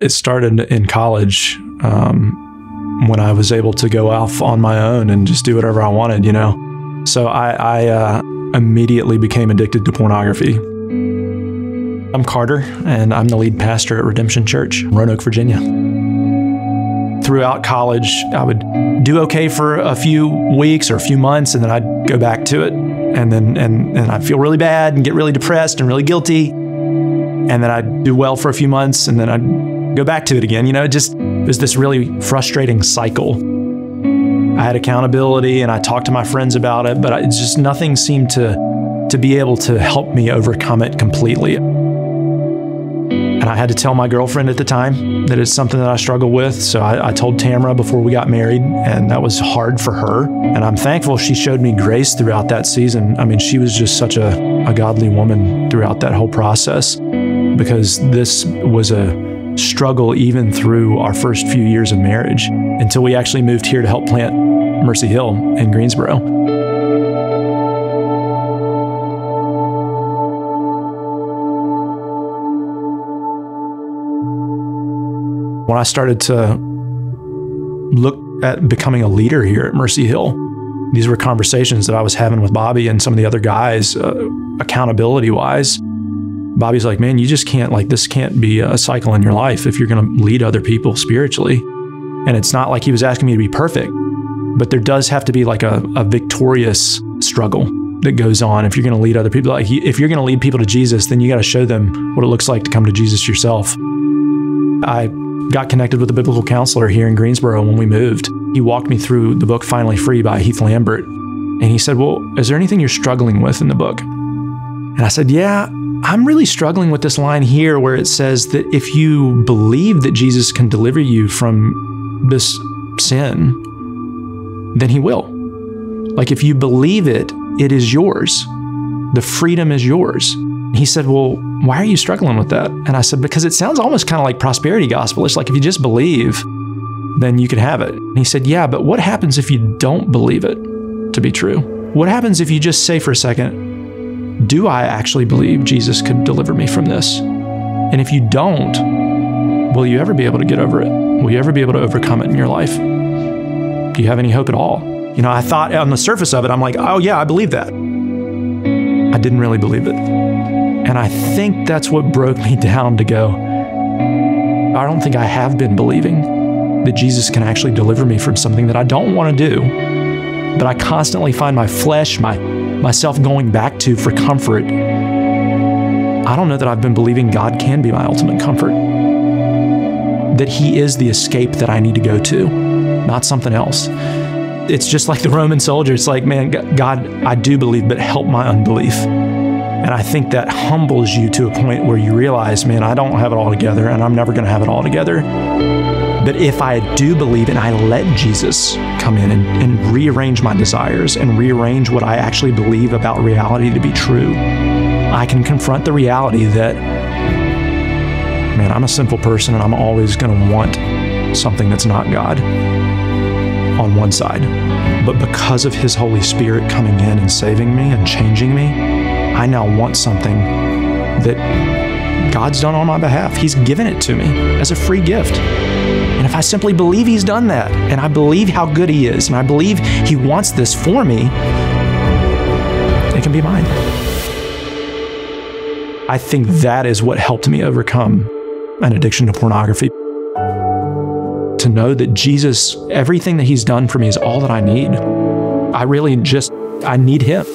It started in college when I was able to go off on my own and just do whatever I wanted, you know. So I immediately became addicted to pornography. I'm Carter, and I'm the lead pastor at Redemption Church, Roanoke, Virginia. Throughout college, I would do okay for a few weeks or a few months, and then I'd go back to it, and then I'd feel really bad and get really depressed and really guilty, and then I'd do well for a few months, and then I'd go back to it again. You know, it was this really frustrating cycle. I had accountability, and I talked to my friends about it, but it's just nothing seemed to be able to help me overcome it completely. And I had to tell my girlfriend at the time that it's something that I struggle with, so I told Tamara before we got married, and that was hard for her. And I'm thankful she showed me grace throughout that season. I mean, she was just such a godly woman throughout that whole process, because this was a struggle even through our first few years of marriage, until we actually moved here to help plant Mercy Hill in Greensboro. When I started to look at becoming a leader here at Mercy Hill, these were conversations that I was having with Bobby and some of the other guys, accountability-wise. Bobby's like, man, you just can't, like, this can't be a cycle in your life if you're going to lead other people spiritually. And it's not like he was asking me to be perfect, but there does have to be like a victorious struggle that goes on if you're going to lead other people. Like, if you're going to lead people to Jesus, then you got to show them what it looks like to come to Jesus yourself. I got connected with a biblical counselor here in Greensboro when we moved. He walked me through the book Finally Free by Heath Lambert. And he said, well, is there anything you're struggling with in the book? And I said, yeah, I'm really struggling with this line here where it says that if you believe that Jesus can deliver you from this sin, then he will. Like, if you believe it, it is yours. The freedom is yours. He said, well, why are you struggling with that? And I said, because it sounds almost kind of like prosperity gospel. It's like, if you just believe, then you can have it. And he said, yeah, but what happens if you don't believe it to be true? What happens if you just say for a second, do I actually believe Jesus could deliver me from this? And if you don't, will you ever be able to get over it? Will you ever be able to overcome it in your life? Do you have any hope at all? You know, I thought on the surface of it, I'm like, oh yeah, I believe that. I didn't really believe it. And I think that's what broke me down to go, I don't think I have been believing that Jesus can actually deliver me from something that I don't want to do, but I constantly find my flesh, myself going back to for comfort. I don't know that I've been believing God can be my ultimate comfort, that he is the escape that I need to go to, not something else. It's just like the Roman soldier. It's like, man, God, I do believe, but help my unbelief. And I think that humbles you to a point where you realize, man, I don't have it all together, and I'm never going to have it all together. But if I do believe and I let Jesus come in and rearrange my desires and rearrange what I actually believe about reality to be true, I can confront the reality that, man, I'm a sinful person and I'm always going to want something that's not God on one side. But because of his Holy Spirit coming in and saving me and changing me, I now want something that God's done on my behalf. He's given it to me as a free gift. And if I simply believe he's done that, and I believe how good he is, and I believe he wants this for me, it can be mine. I think that is what helped me overcome an addiction to pornography. To know that Jesus, everything that he's done for me is all that I need. I really just, I need him.